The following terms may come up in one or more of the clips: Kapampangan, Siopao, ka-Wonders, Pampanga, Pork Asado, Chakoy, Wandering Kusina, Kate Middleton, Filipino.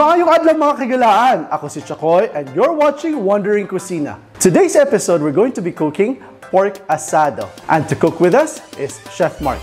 Maayong adlaw mga kagilaan! Ako si Chakoy and you're watching Wandering Kusina. Today's episode, we're going to be cooking pork asado. And to cook with us is Chef Mark.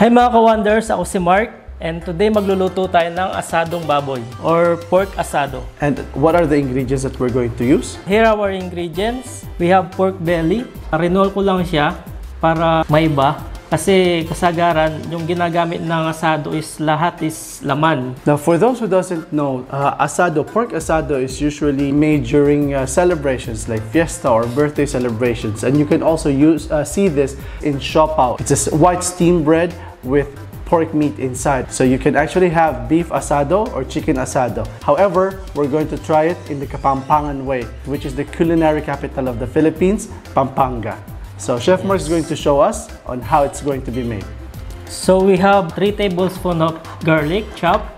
Hi mga ka-Wonders! Ako si Mark and today magluluto tayo ng asadong baboy or pork asado. And what are the ingredients that we're going to use? Here are our ingredients. We have pork belly. Rinol ko lang siya para maiba. Kasi kasagaran, yung ginagamit ng asado is lahat is laman. Now, for those who doesn't know, asado, pork asado is usually made during celebrations like fiesta or birthday celebrations. And you can also use see this in Siopao. It's a white steamed bread with pork meat inside. So you can actually have beef asado or chicken asado. However, we're going to try it in the Kapampangan way, which is the culinary capital of the Philippines, Pampanga. So Chef Mark is going to show us on how it's going to be made. So we have 3 tablespoons of garlic chopped.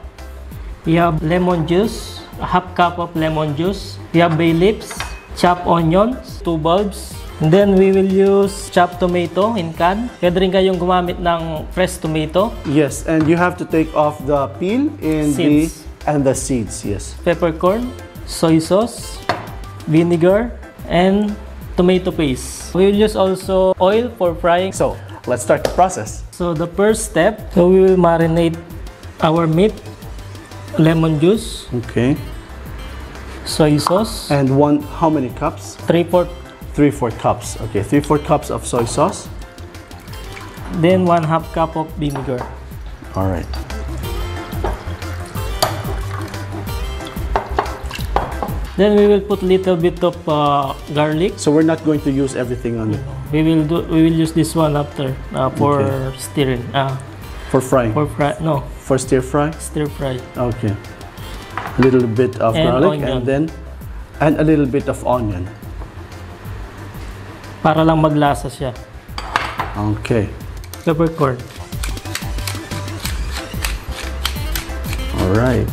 We have lemon juice, a half cup of lemon juice. We have bay leaves, chopped onions, 2 bulbs. And then we will use chopped tomato in can. Pwede rin kayong gumamit ng fresh tomato. Yes, and you have to take off the peel and the seeds, yes. Peppercorn, soy sauce, vinegar, and tomato paste. We will use also oil for frying. So let's start the process. So the first step, so we will marinate our meat, lemon juice, okay, soy sauce, and how many cups? 3/4 cups. Okay, 3/4 cups of soy sauce. Then 1/2 cup of vinegar. All right. Then we will put little bit of garlic. So we're not going to use everything on it. We will use this one after for stirring. For frying. For stir fry. Stir fry. Okay. A little bit of garlic onion. and a little bit of onion. Para lang maglasa siya. Okay. Peppercorn. All right.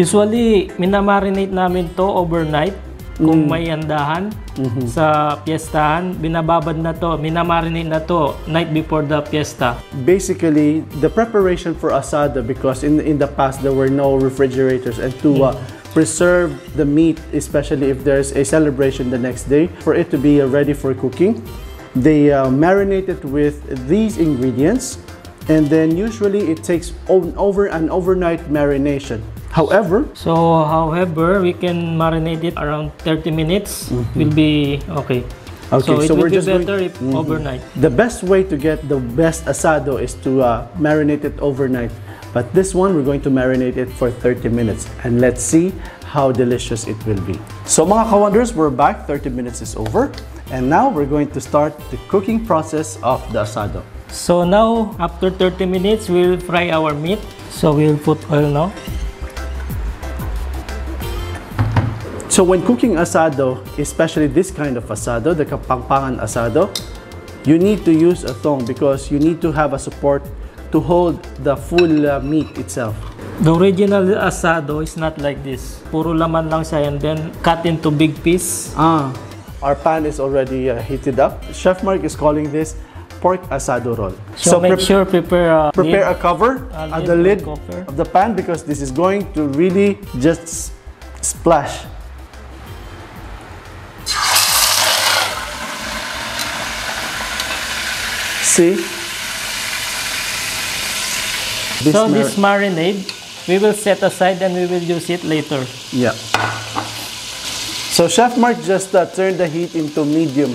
Usually, minamarinate namin to overnight. Kung may andahan sa piyestahan, binababad na to, minamarinate na to night before the fiesta. Basically, the preparation for asada, because in the past there were no refrigerators, and to preserve the meat, especially if there's a celebration the next day, for it to be ready for cooking, they marinate it with these ingredients, and then usually it takes over an overnight marination. However, we can marinate it around 30 minutes. Will be okay. So we're just better if overnight. The best way to get the best asado is to marinate it overnight. But this one, we're going to marinate it for 30 minutes. And let's see how delicious it will be. So mga ka-Wonders, we're back. 30 minutes is over. And now we're going to start the cooking process of the asado. So now, after 30 minutes, we'll fry our meat. So we'll put oil now. So when cooking asado, especially this kind of asado, the Kapampangan asado, you need to use a thong because you need to have a support to hold the full meat itself. The original asado is not like this. Puro laman lang siya and then cut into big piece. Our pan is already heated up. Chef Mark is calling this pork asado roll. So make sure prepare a cover on the lid of the pan because this is going to really just splash. See? This marinade, we will set aside and we will use it later. Yeah. So Chef Mark just turned the heat into medium,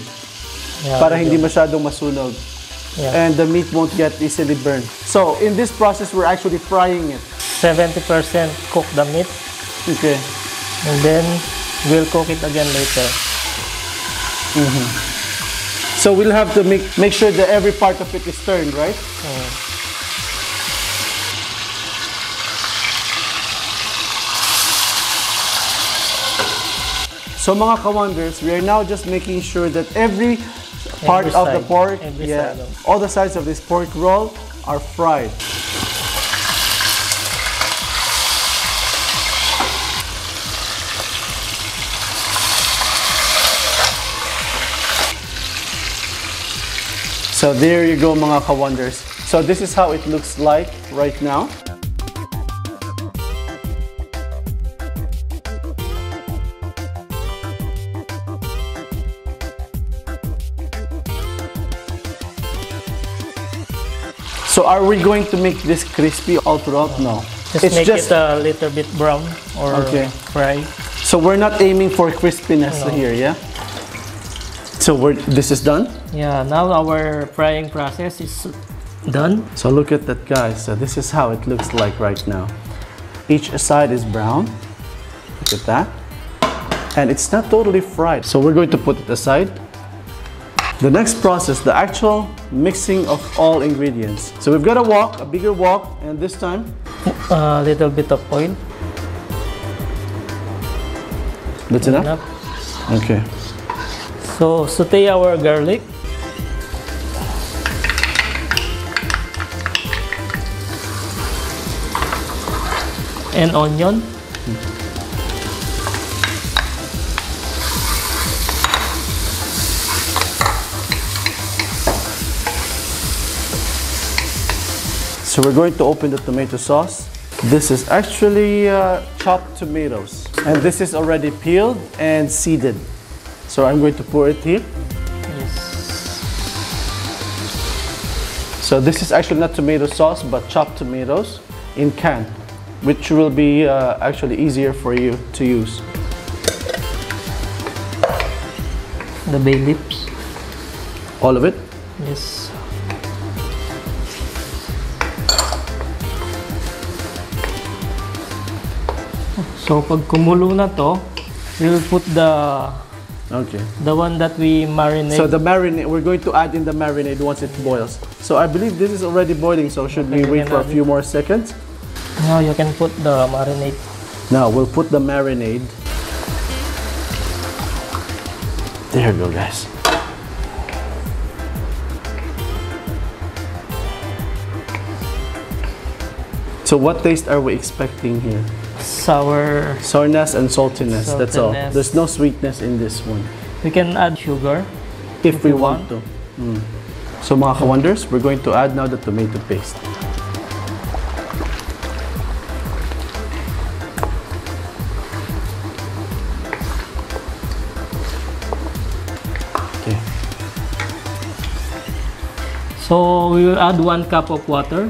para hindi masyadong masunog, and the meat won't get easily burned. So in this process, we're actually frying it. 70% cook the meat. Okay. And then we'll cook it again later. So we'll have to make sure that every part of it is turned, right? So mga ka-wonders, we are now just making sure that every part of the pork, all the sides of this pork roll are fried. So there you go mga ka-wonders. So this is how it looks like right now. So are we going to make this crispy all throughout? No. Just make it a little bit brown or fry. So we're not aiming for crispiness here, yeah? So this is done? Yeah, now our frying process is done. So look at that, guys. So this is how it looks like right now. Each side is brown. Look at that. And it's not totally fried. So we're going to put it aside. The next process, the actual mixing of all ingredients. So we've got a wok, a bigger wok, and this time a little bit of oil. That's enough? Okay. So saute our garlic. And onion. So we're going to open the tomato sauce. This is actually chopped tomatoes. And this is already peeled and seeded. So I'm going to pour it here. Yes. So this is actually not tomato sauce, but chopped tomatoes in can, which will be actually easier for you to use. The bay leaves. All of it? Yes. So pag kumulo na to, we'll put the one that we marinate. So the marinade, we're going to add in the marinade once it boils. So I believe this is already boiling, so should we wait for a few more seconds? Now you can put the marinade. Now we'll put the marinade. There you go, guys. So what taste are we expecting here? Sour. Sourness and saltiness, that's all. There's no sweetness in this one. We can add sugar if we want to. Mm. So mga ka-wonders, we're going to add now the tomato paste. Okay. So we will add 1 cup of water.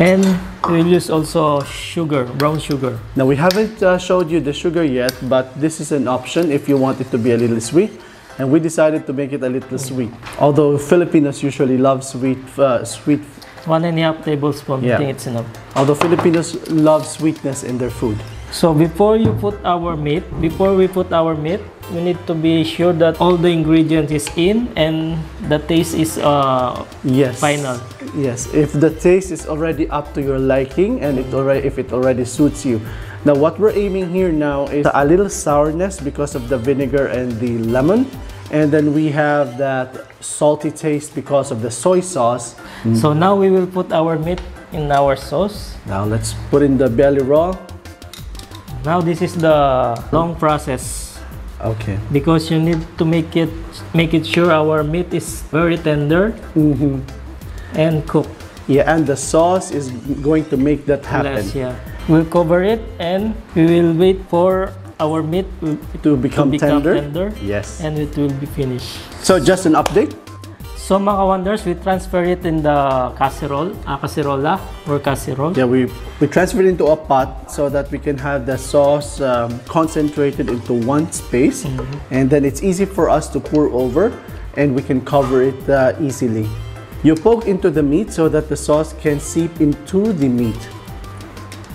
And we'll use also sugar, brown sugar. Now we haven't showed you the sugar yet, but this is an option if you want it to be a little sweet. And we decided to make it a little sweet. Although Filipinos usually love sweet. 1.5 tablespoons, I think it's enough. Although Filipinos love sweetness in their food. So before we put our meat, we need to be sure that all the ingredient is in and the taste is final. Yes, if the taste is already up to your liking and if it already suits you. Now what we're aiming here now is a little sourness because of the vinegar and the lemon. And then we have that salty taste because of the soy sauce. Mm. So now we will put our meat in our sauce. Now let's put in the belly roll. Now this is the long process. Okay. Because you need to make it sure our meat is very tender and cooked. Yeah, and the sauce is going to make that happen. Yes, yeah. We'll cover it and we will wait for our meat to become tender. Yes. And it will be finished. So just an update. So mga ka-wonders, we transfer it in the casserole, casserole. Yeah, we transfer it into a pot so that we can have the sauce concentrated into one space. And then it's easy for us to pour over and we can cover it easily. You poke into the meat so that the sauce can seep into the meat.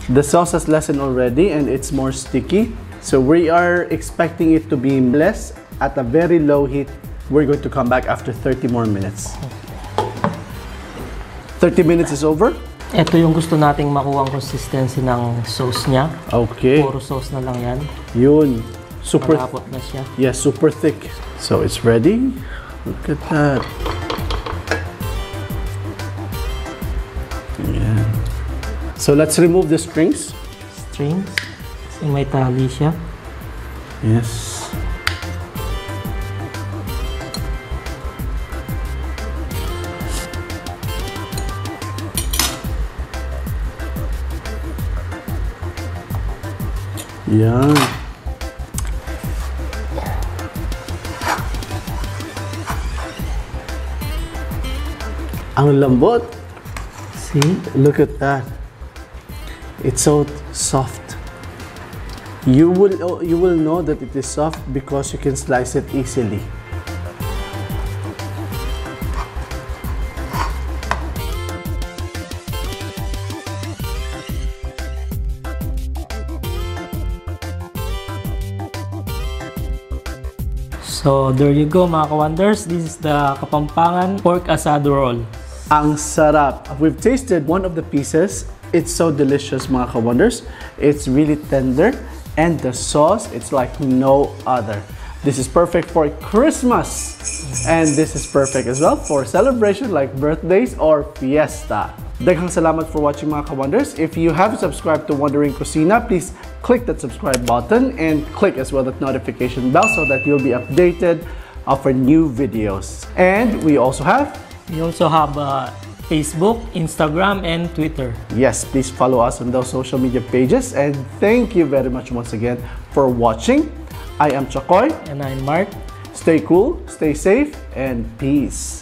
The sauce has lessened already and it's more sticky. So we are expecting it to be less at a very low heat. We're going to come back after 30 more minutes. 30 minutes is over. Ito yung gusto nating makuha ang consistency ng sauce niya. Okay. Puro sauce na lang yan. Yun. Super malapot na siya. Yeah, super thick. So it's ready. Look at that. Yeah. So let's remove the strings. Strings. Kasi may tali siya. Yes. Yan. Ang lambot. See? Look at that. It's so soft. You will know that it is soft because you can slice it easily. So there you go mga ka-wonders, this is the Kapampangan pork asado roll. Ang sarap! We've tasted one of the pieces. It's so delicious mga ka-wonders. It's really tender and the sauce, it's like no other. This is perfect for Christmas and this is perfect as well for celebration like birthdays or fiesta. Daghang salamat for watching mga ka-wonders. If you haven't subscribed to Wandering Kusina, please click that subscribe button and click as well that notification bell so that you'll be updated for new videos. And we also have Facebook, Instagram, and Twitter. Yes, please follow us on those social media pages. And thank you very much once again for watching. I am Chakoy. And I'm Mark. Stay cool, stay safe, and peace.